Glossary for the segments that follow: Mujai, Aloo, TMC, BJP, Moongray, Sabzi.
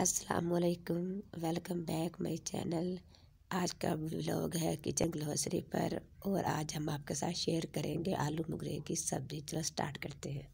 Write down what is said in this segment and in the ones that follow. अस्सलामुअलैकुम, welcome back my channel. आज का व्लॉग है किचन ग्लॉसरी पर और आज हम आपके साथ शेयर करेंगे आलू मोगरे की सब्ज़ी। चलो स्टार्ट करते हैं।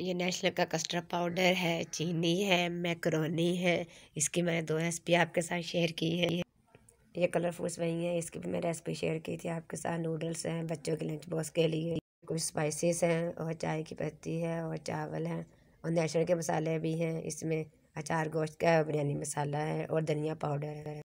ये नेशनल का कस्टर्ड पाउडर है, चीनी है, मैकरोनी है। इसकी मैंने दो रेसिपी आपके साथ शेयर की है। ये कलरफुल वही है, इसकी भी मैं रेसिपी शेयर की थी आपके साथ। नूडल्स हैं बच्चों के लंच बॉक्स के लिए, कुछ स्पाइसेस हैं और चाय की पत्ती है और चावल हैं और नेचुरल के मसाले भी हैं। इसमें अचार गोश्त का बिरयानी मसाला है और धनिया पाउडर है।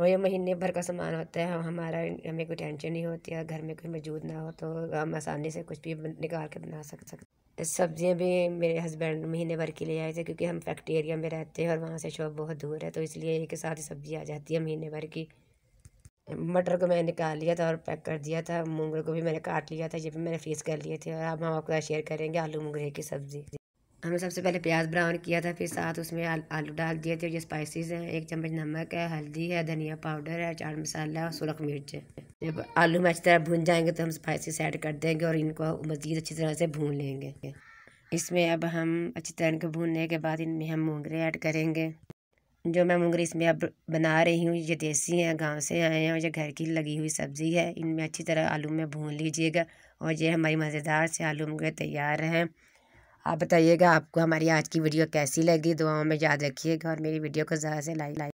और ये महीने भर का सामान होता है, हमारा हमें कोई टेंशन नहीं होती है। घर में कोई मौजूद ना हो तो हम आसानी से कुछ भी निकाल के बना सकते। सब्ज़ियाँ भी मेरे हस्बैंड महीने भर के लिए आए थे, क्योंकि हम फैक्ट्री एरिया में रहते हैं और वहाँ से शॉप बहुत दूर है, तो इसलिए एक साथ ही सब्ज़ी आ जाती है महीने भर की। मटर को मैंने निकाल लिया था और पैक कर दिया था। मूंगरे को भी मैंने काट लिया था, ये भी मैंने फ्रीज कर लिए थे। और अब हम आपके साथ शेयर करेंगे आलू मूंगरे की सब्ज़ी। हमने सबसे पहले प्याज ब्राउन किया था, फिर साथ उसमें आलू डाल दिए थे। और ये स्पाइसेस हैं, 1 चम्मच नमक है, हल्दी है, धनिया पाउडर है, चाट मसाला और सुरख मिर्च है। जब आलू में अच्छी तरह भून जाएंगे तो हम स्पाइसेस ऐड कर देंगे और इनको मज़ीद अच्छी तरह से भून लेंगे। इसमें अब हम अच्छी तरह इनको भूनने के बाद इनमें हम मूंगरे ऐड करेंगे। जो मैं मूंगरे इसमें अब बना रही हूँ, ये देसी हैं, गाँव से आए हैं और ये घर की लगी हुई सब्ज़ी है। इनमें अच्छी तरह आलू में भून लीजिएगा और ये हमारी मज़ेदार से आलू मूंगरे तैयार हैं। आप बताइएगा आपको हमारी आज की वीडियो कैसी लगी। दुआओं में याद रखिएगा और मेरी वीडियो को ज़्यादा से लाइक